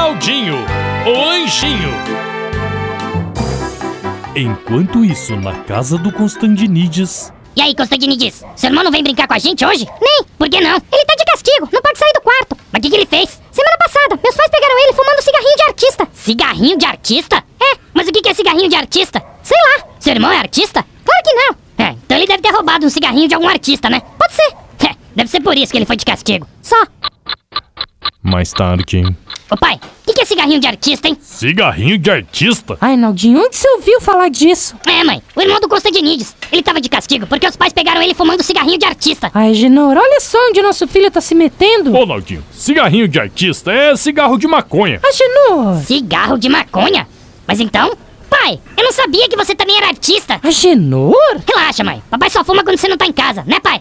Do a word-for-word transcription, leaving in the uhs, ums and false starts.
Naldinho, o Anjinho. Enquanto isso, na casa do Constantinides... E aí, Constantinides, seu irmão não vem brincar com a gente hoje? Nem. Por que não? Ele tá de castigo, não pode sair do quarto. Mas o que, que ele fez? Semana passada, meus pais pegaram ele fumando cigarrinho de artista. Cigarrinho de artista? É, mas o que, que é cigarrinho de artista? Sei lá. Seu irmão é artista? Claro que não. É, então ele deve ter roubado um cigarrinho de algum artista, né? Pode ser. É, deve ser por isso que ele foi de castigo. Só. Mais tarde... Ô pai, o que, que é cigarrinho de artista, hein? Cigarrinho de artista? Ai, Naldinho, onde você ouviu falar disso? É, mãe, o irmão do Constantinides. Ele tava de castigo porque os pais pegaram ele fumando cigarrinho de artista. Ai, Genor, olha só onde nosso filho tá se metendo. Ô, Naldinho, cigarrinho de artista é cigarro de maconha. Ah, Genor... Cigarro de maconha? Mas então... Pai, eu não sabia que você também era artista. Agenor? Relaxa, mãe. Papai só fuma quando você não tá em casa, né, pai?